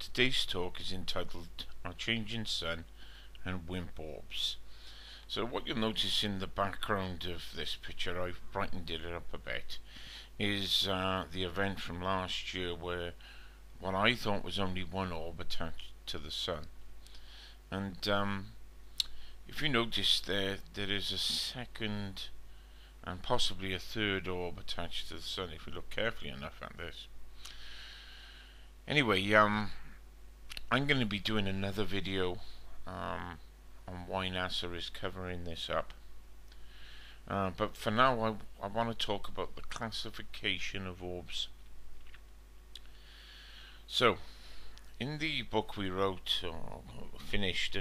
Today's talk is entitled Our Changing Sun and WIMP Orbs. So what you'll notice in the background of this picture, I've brightened it up a bit, is the event from last year where what I thought was only one orb attached to the sun. And if you notice there is a second and possibly a third orb attached to the sun if we look carefully enough at this. Anyway, I'm going to be doing another video on why NASA is covering this up. But for now I want to talk about the classification of orbs. So, in the book we wrote, or finished,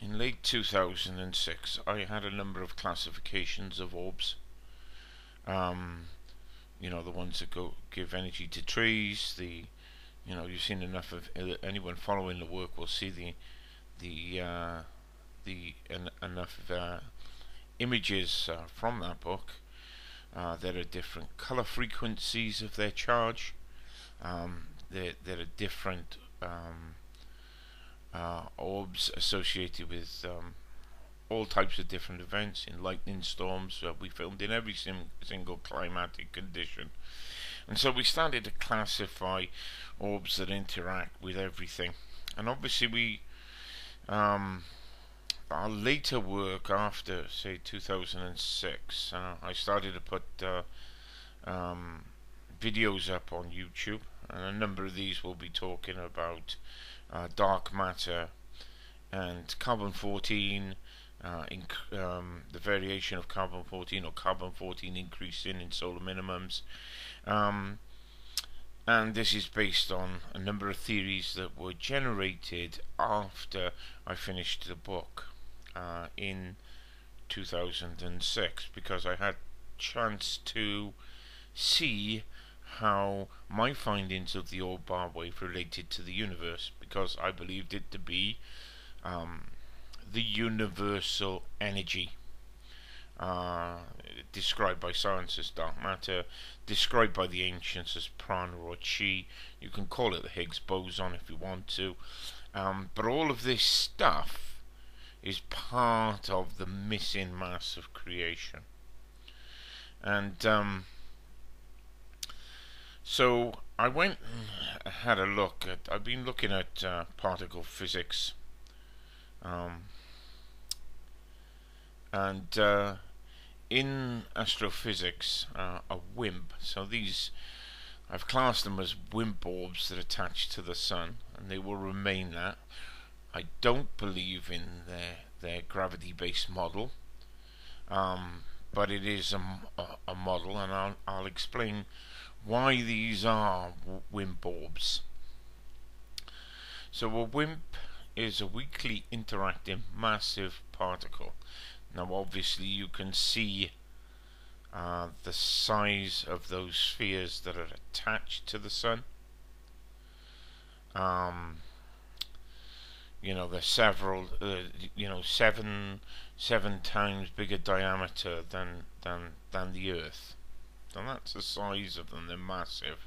in late 2006, I had a number of classifications of orbs. You know, the ones that give energy to trees. You know, you've seen enough of anyone following the work will see enough images from that book. There are different color frequencies of their charge. There are different orbs associated with all types of different events. In lightning storms, we filmed in every single climatic condition, and so we started to classify orbs that interact with everything. And obviously we our later work after, say, 2006, I started to put videos up on YouTube, and a number of these will be talking about dark matter and carbon-14, the variation of carbon-14 or carbon-14 increasing in solar minimums, and this is based on a number of theories that were generated after I finished the book in 2006, because I had chance to see how my findings of the orb bar wave related to the universe, because I believed it to be the universal energy, described by science as dark matter, described by the ancients as prana or chi. You can call it the Higgs boson if you want to, but all of this stuff is part of the missing mass of creation. And so I went and had a look at, I've been looking at particle physics, and in astrophysics, a WIMP, so these, I've classed them as WIMP orbs that attach to the sun, and they will remain that. I don't believe in their gravity-based model, but it is a model, and I'll explain why these are WIMP orbs. So a WIMP is a weakly interacting massive particle. Now obviously you can see the size of those spheres that are attached to the sun. You know, there's several, you know, seven times bigger diameter than the Earth. And that's the size of them. They're massive.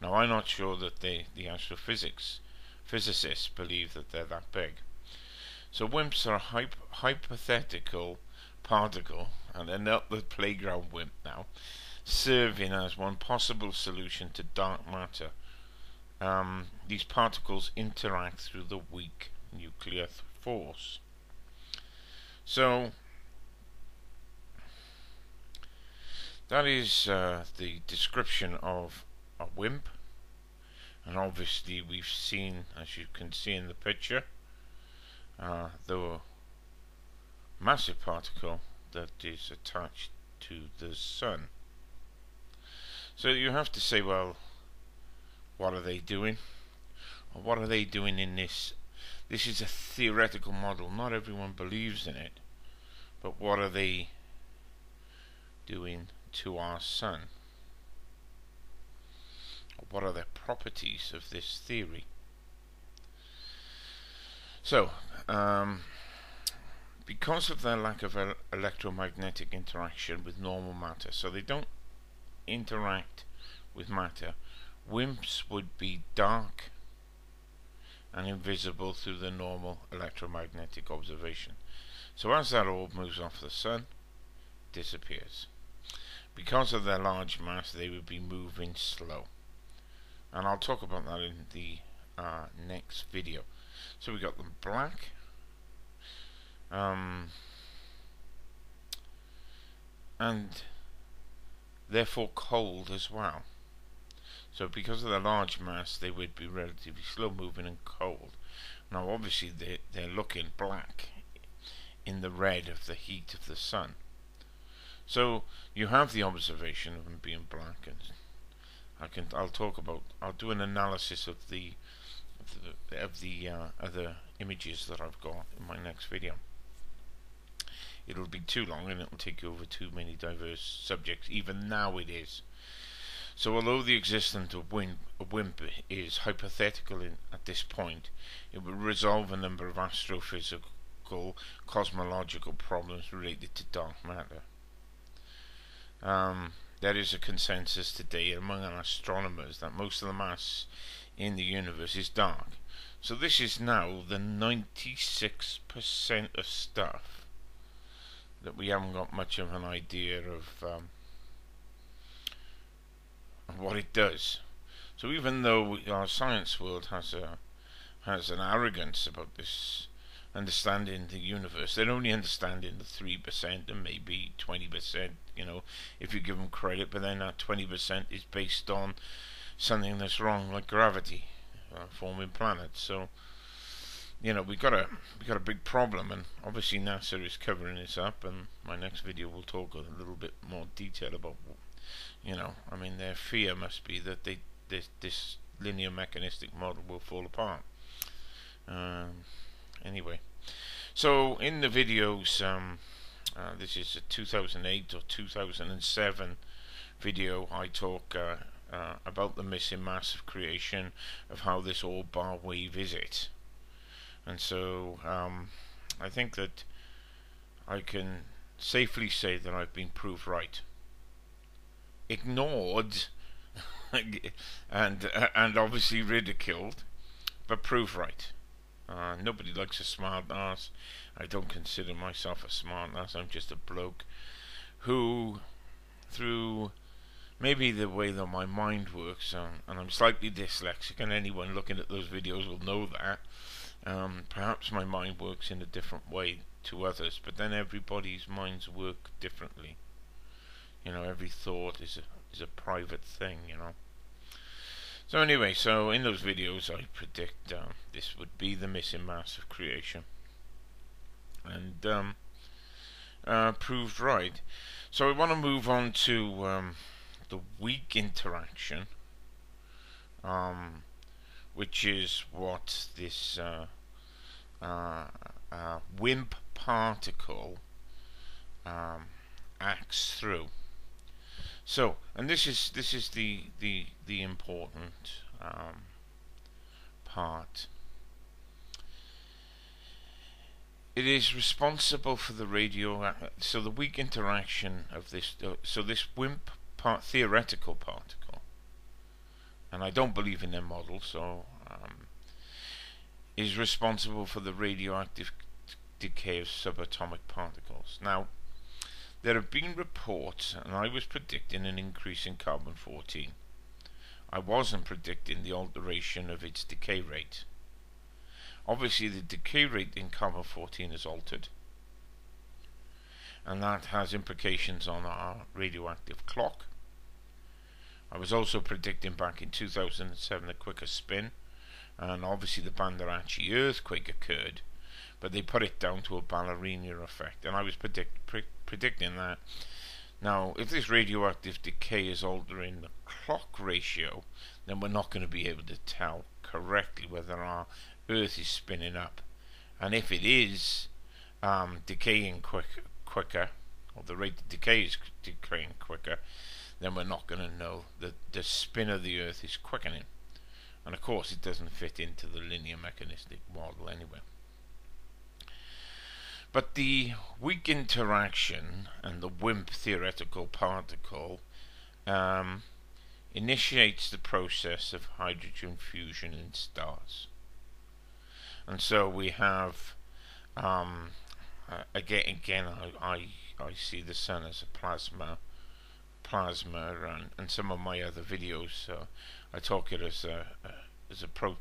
Now I'm not sure that the astrophysicists believe that they're that big. So WIMPs are a hypothetical particle, and they're not the playground WIMP now, serving as one possible solution to dark matter. These particles interact through the weak nuclear force. So that is the description of a WIMP, and obviously we've seen, as you can see in the picture, the massive particle that is attached to the sun. So you have to say, well, what are they doing? Or what are they doing in this? This is a theoretical model. Not everyone believes in it. But what are they doing to our sun? What are the properties of this theory? So because of their lack of electromagnetic interaction with normal matter, so they don't interact with matter, WIMPs would be dark and invisible through the normal electromagnetic observation. So as that orb moves off the Sun, it disappears. Because of their large mass, they would be moving slow. And I'll talk about that in the next video. So we got them black. And therefore cold as well. So because of their large mass, they would be relatively slow moving and cold. Now obviously they're looking black in the red of the heat of the Sun. So you have the observation of them being black, and I'll do an analysis of the other images that I've got in my next video. It'll be too long and it'll take you over too many diverse subjects, even now it is. So although the existence of WIMP is hypothetical at this point, it will resolve a number of astrophysical, cosmological problems related to dark matter. There is a consensus today among our astronomers that most of the mass in the universe is dark. So this is now the 96% of stuff that we haven't got much of an idea of what it does. So even though our science world has an arrogance about this understanding the universe, they're only understanding the 3% and maybe 20%, you know, if you give them credit. But then that 20% is based on something that's wrong, like gravity forming planets. So you know, we got a big problem, and obviously NASA is covering this up. And my next video will talk in a little bit more detail about, you know, I mean, their fear must be that this linear mechanistic model will fall apart. Anyway, so in the videos, this is a 2008 or 2007 video. I talk about the missing mass of creation, of how this orb bar wave is it. And so I think that I can safely say that I've been proved right, ignored and obviously ridiculed, but proved right. Nobody likes a smart ass. I don't consider myself a smart ass. I'm just a bloke who, through maybe the way that my mind works, and I'm slightly dyslexic, and anyone looking at those videos will know that. Perhaps my mind works in a different way to others, but then everybody's minds work differently. You know, every thought is a private thing, you know. So anyway, so in those videos I predict this would be the missing mass of creation, and proved right. So I want to move on to the weak interaction, which is what this WIMP particle acts through. So, and this is the important part. It is responsible for the so the weak interaction of this. So this WIMP theoretical particle. And I don't believe in their model, so is responsible for the radioactive decay of subatomic particles. Now, there have been reports, and I was predicting an increase in carbon-14. I wasn't predicting the alteration of its decay rate. Obviously, the decay rate in carbon-14 is altered, and that has implications on our radioactive clock. I was also predicting back in 2007 a quicker spin, and obviously the Bandarachi earthquake occurred, but they put it down to a ballerina effect, and I was predicting that. Now, if this radioactive decay is altering the clock ratio, then we're not going to be able to tell correctly whether our Earth is spinning up, and if it is decaying quicker, or the rate of decay is decaying quicker, then we're not going to know that the spin of the Earth is quickening. And of course it doesn't fit into the linear mechanistic model anyway. But the weak interaction and the WIMP theoretical particle initiates the process of hydrogen fusion in stars. And so we have again I see the sun as a plasma, and some of my other videos I talk it as a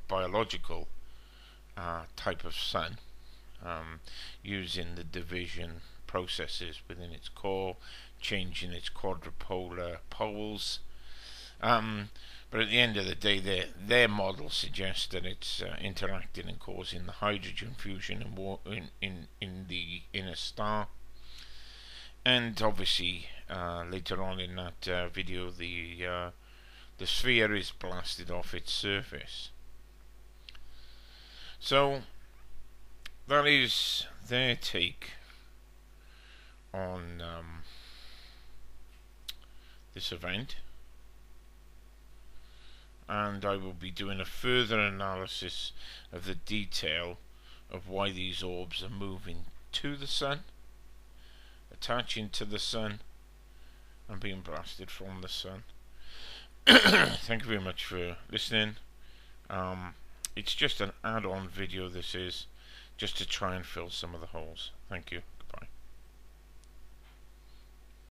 biological type of sun, using the division processes within its core, changing its quadrupolar poles. But at the end of the day, their model suggests that it's interacting and causing the hydrogen fusion in the inner star. And obviously, later on in that video, the sphere is blasted off its surface. So that is their take on this event. And I will be doing a further analysis of the detail of why these orbs are moving to the sun, attaching to the sun, and being blasted from the sun. Thank you very much for listening. It's just an add-on video, this is, just to try and fill some of the holes. Thank you.